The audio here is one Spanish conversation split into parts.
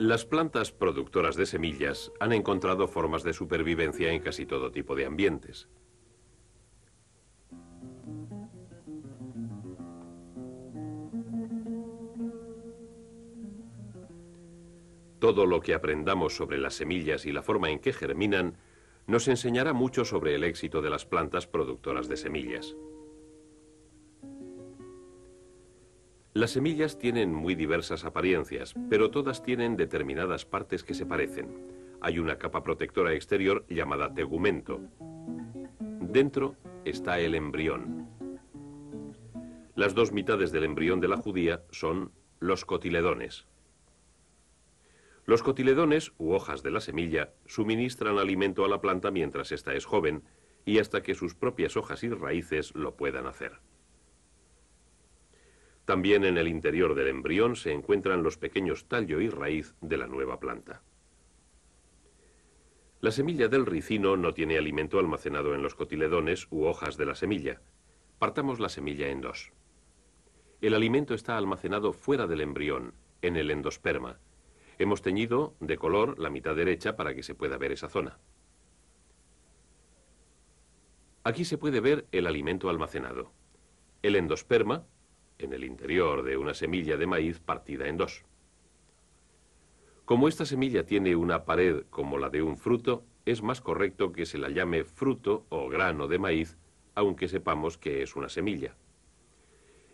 Las plantas productoras de semillas han encontrado formas de supervivencia en casi todo tipo de ambientes. Todo lo que aprendamos sobre las semillas y la forma en que germinan nos enseñará mucho sobre el éxito de las plantas productoras de semillas. Las semillas tienen muy diversas apariencias, pero todas tienen determinadas partes que se parecen. Hay una capa protectora exterior llamada tegumento. Dentro está el embrión. Las dos mitades del embrión de la judía son los cotiledones. Los cotiledones, u hojas de la semilla, suministran alimento a la planta mientras ésta es joven y hasta que sus propias hojas y raíces lo puedan hacer. También en el interior del embrión se encuentran los pequeños tallo y raíz de la nueva planta. La semilla del ricino no tiene alimento almacenado en los cotiledones u hojas de la semilla. Partamos la semilla en dos. El alimento está almacenado fuera del embrión, en el endosperma. Hemos teñido de color la mitad derecha para que se pueda ver esa zona. Aquí se puede ver el alimento almacenado. El endosperma, en el interior de una semilla de maíz partida en dos. Como esta semilla tiene una pared como la de un fruto, es más correcto que se la llame fruto o grano de maíz, aunque sepamos que es una semilla.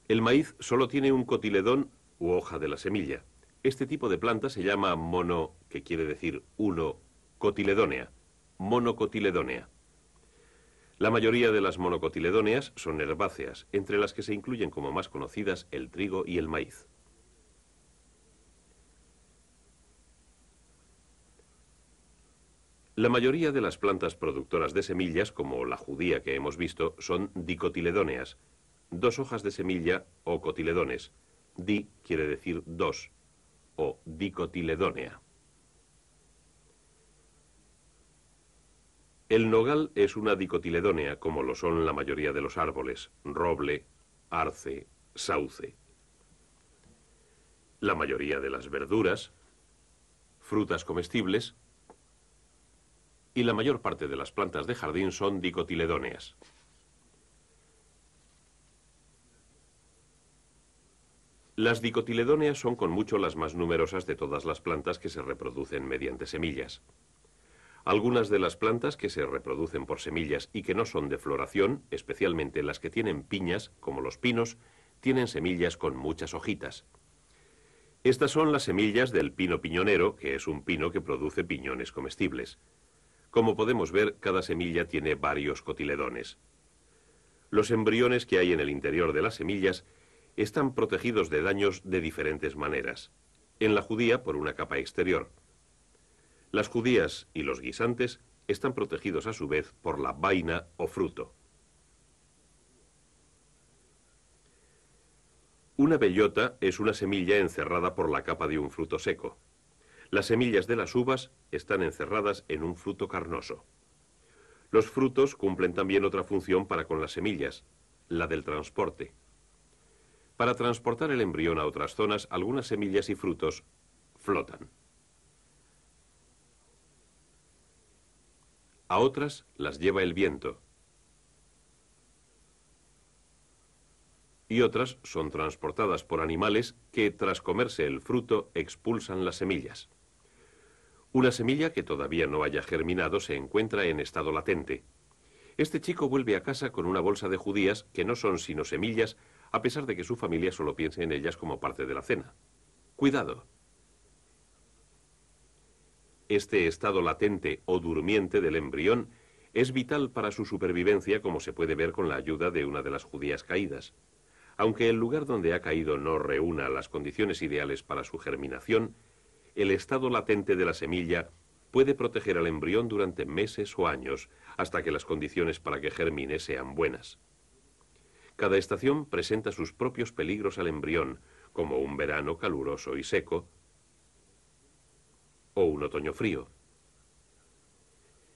El maíz solo tiene un cotiledón u hoja de la semilla. Este tipo de planta se llama mono, que quiere decir uno, cotiledónea, monocotiledónea. La mayoría de las monocotiledóneas son herbáceas, entre las que se incluyen como más conocidas el trigo y el maíz. La mayoría de las plantas productoras de semillas, como la judía que hemos visto, son dicotiledóneas, dos hojas de semilla o cotiledones. Di quiere decir dos, o dicotiledónea. El nogal es una dicotiledónea, como lo son la mayoría de los árboles, roble, arce, sauce. La mayoría de las verduras, frutas comestibles y la mayor parte de las plantas de jardín son dicotiledóneas. Las dicotiledóneas son con mucho las más numerosas de todas las plantas que se reproducen mediante semillas. Algunas de las plantas que se reproducen por semillas y que no son de floración, especialmente las que tienen piñas, como los pinos, tienen semillas con muchas hojitas. Estas son las semillas del pino piñonero, que es un pino que produce piñones comestibles. Como podemos ver, cada semilla tiene varios cotiledones. Los embriones que hay en el interior de las semillas están protegidos de daños de diferentes maneras. En la judía, por una capa exterior. Las judías y los guisantes están protegidos a su vez por la vaina o fruto. Una bellota es una semilla encerrada por la capa de un fruto seco. Las semillas de las uvas están encerradas en un fruto carnoso. Los frutos cumplen también otra función para con las semillas, la del transporte. Para transportar el embrión a otras zonas, algunas semillas y frutos flotan. A otras las lleva el viento. Y otras son transportadas por animales que, tras comerse el fruto, expulsan las semillas. Una semilla que todavía no haya germinado se encuentra en estado latente. Este chico vuelve a casa con una bolsa de judías que no son sino semillas, a pesar de que su familia solo piense en ellas como parte de la cena. ¡Cuidado! Este estado latente o durmiente del embrión es vital para su supervivencia, como se puede ver con la ayuda de una de las judías caídas. Aunque el lugar donde ha caído no reúna las condiciones ideales para su germinación, el estado latente de la semilla puede proteger al embrión durante meses o años, hasta que las condiciones para que germine sean buenas. Cada estación presenta sus propios peligros al embrión, como un verano caluroso y seco o un otoño frío.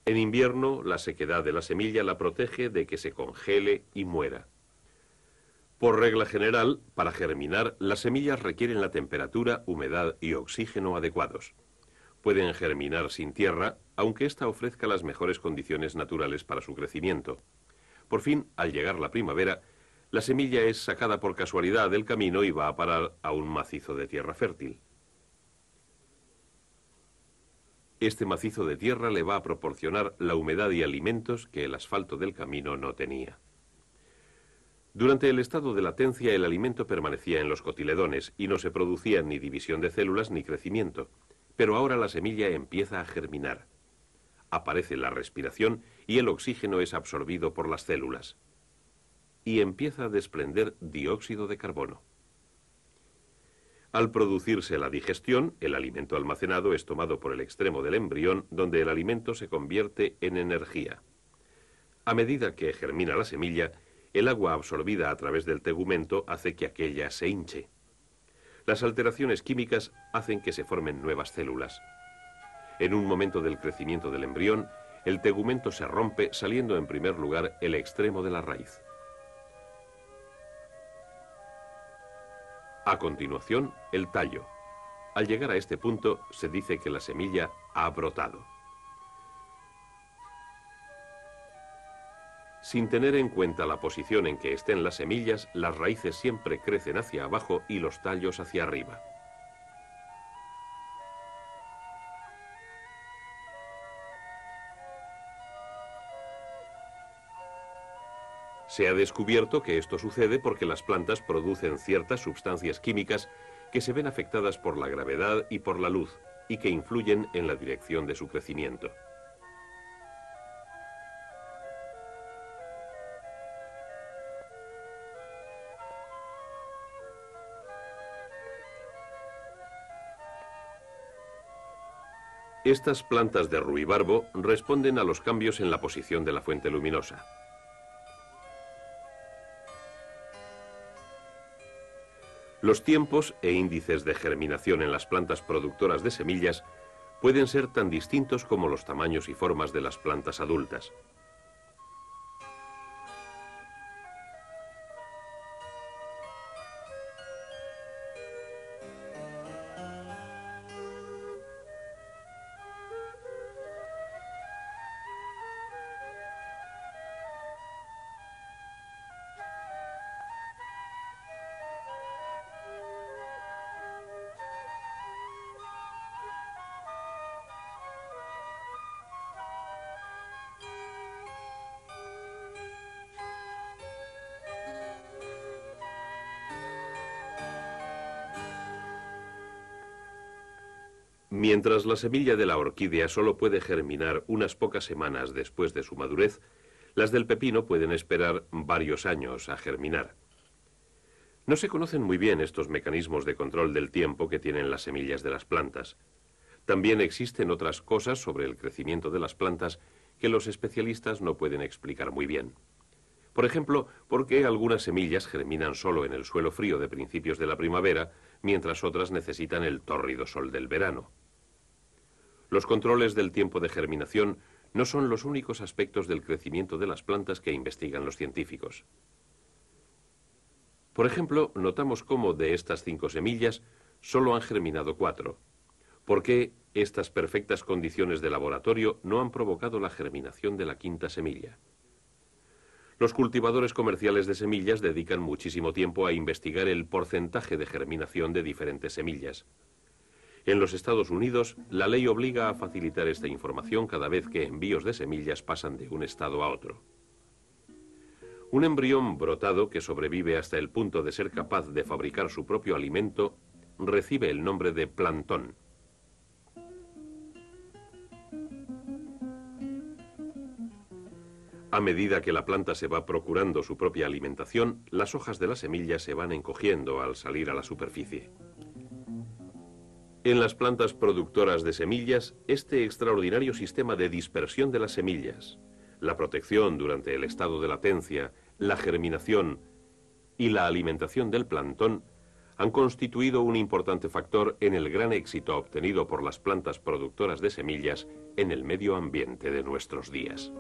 En invierno, la sequedad de la semilla la protege de que se congele y muera. Por regla general, para germinar, las semillas requieren la temperatura, humedad y oxígeno adecuados. Pueden germinar sin tierra, aunque ésta ofrezca las mejores condiciones naturales para su crecimiento. Por fin, al llegar la primavera, la semilla es sacada por casualidad del camino y va a parar a un macizo de tierra fértil. Este macizo de tierra le va a proporcionar la humedad y alimentos que el asfalto del camino no tenía. Durante el estado de latencia, el alimento permanecía en los cotiledones y no se producía ni división de células ni crecimiento. Pero ahora la semilla empieza a germinar. Aparece la respiración y el oxígeno es absorbido por las células. Y empieza a desprender dióxido de carbono. Al producirse la digestión, el alimento almacenado es tomado por el extremo del embrión, donde el alimento se convierte en energía. A medida que germina la semilla, el agua absorbida a través del tegumento hace que aquella se hinche. Las alteraciones químicas hacen que se formen nuevas células. En un momento del crecimiento del embrión, el tegumento se rompe, saliendo en primer lugar el extremo de la raíz. A continuación, el tallo. Al llegar a este punto, se dice que la semilla ha brotado. Sin tener en cuenta la posición en que estén las semillas, las raíces siempre crecen hacia abajo y los tallos hacia arriba. Se ha descubierto que esto sucede porque las plantas producen ciertas sustancias químicas que se ven afectadas por la gravedad y por la luz y que influyen en la dirección de su crecimiento. Estas plantas de ruibarbo responden a los cambios en la posición de la fuente luminosa. Los tiempos e índices de germinación en las plantas productoras de semillas pueden ser tan distintos como los tamaños y formas de las plantas adultas. Mientras la semilla de la orquídea solo puede germinar unas pocas semanas después de su madurez, las del pepino pueden esperar varios años a germinar. No se conocen muy bien estos mecanismos de control del tiempo que tienen las semillas de las plantas. También existen otras cosas sobre el crecimiento de las plantas que los especialistas no pueden explicar muy bien. Por ejemplo, ¿por qué algunas semillas germinan solo en el suelo frío de principios de la primavera, mientras otras necesitan el tórrido sol del verano? Los controles del tiempo de germinación no son los únicos aspectos del crecimiento de las plantas que investigan los científicos. Por ejemplo, notamos cómo de estas 5 semillas solo han germinado 4. ¿Por qué estas perfectas condiciones de laboratorio no han provocado la germinación de la 5ª semilla? Los cultivadores comerciales de semillas dedican muchísimo tiempo a investigar el porcentaje de germinación de diferentes semillas. En los Estados Unidos, la ley obliga a facilitar esta información cada vez que envíos de semillas pasan de un estado a otro. Un embrión brotado que sobrevive hasta el punto de ser capaz de fabricar su propio alimento recibe el nombre de plantón. A medida que la planta se va procurando su propia alimentación, las hojas de las semillas se van encogiendo al salir a la superficie. En las plantas productoras de semillas, este extraordinario sistema de dispersión de las semillas, la protección durante el estado de latencia, la germinación y la alimentación del plantón han constituido un importante factor en el gran éxito obtenido por las plantas productoras de semillas en el medio ambiente de nuestros días.